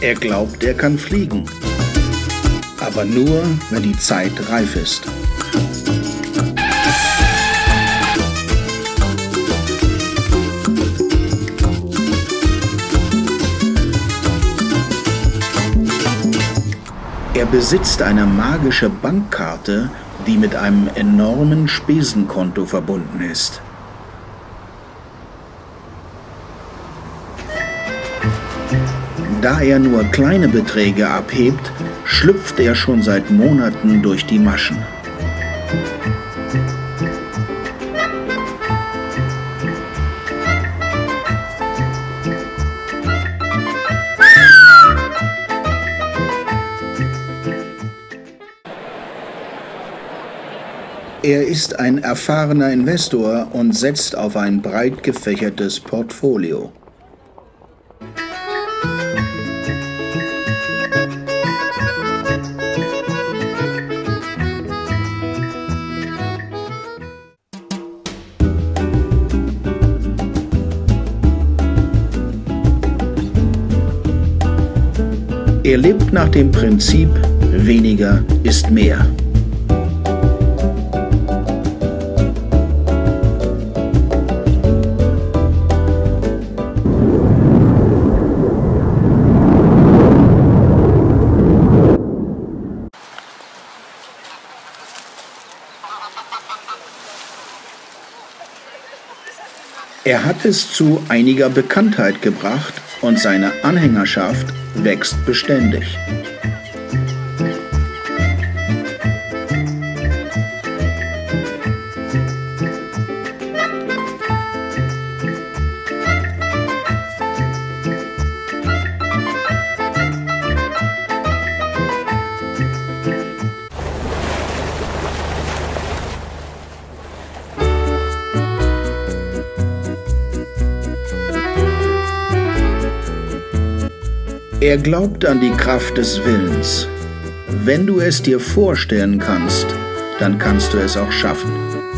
Er glaubt, er kann fliegen. Aber nur, wenn die Zeit reif ist. Er besitzt eine magische Bankkarte, die mit einem enormen Spesenkonto verbunden ist. Da er nur kleine Beträge abhebt, schlüpft er schon seit Monaten durch die Maschen. Er ist ein erfahrener Investor und setzt auf ein breit gefächertes Portfolio. Er lebt nach dem Prinzip, weniger ist mehr. Er hat es zu einiger Bekanntheit gebracht und seine Anhängerschaft wächst beständig. Er glaubt an die Kraft des Willens. Wenn du es dir vorstellen kannst, dann kannst du es auch schaffen.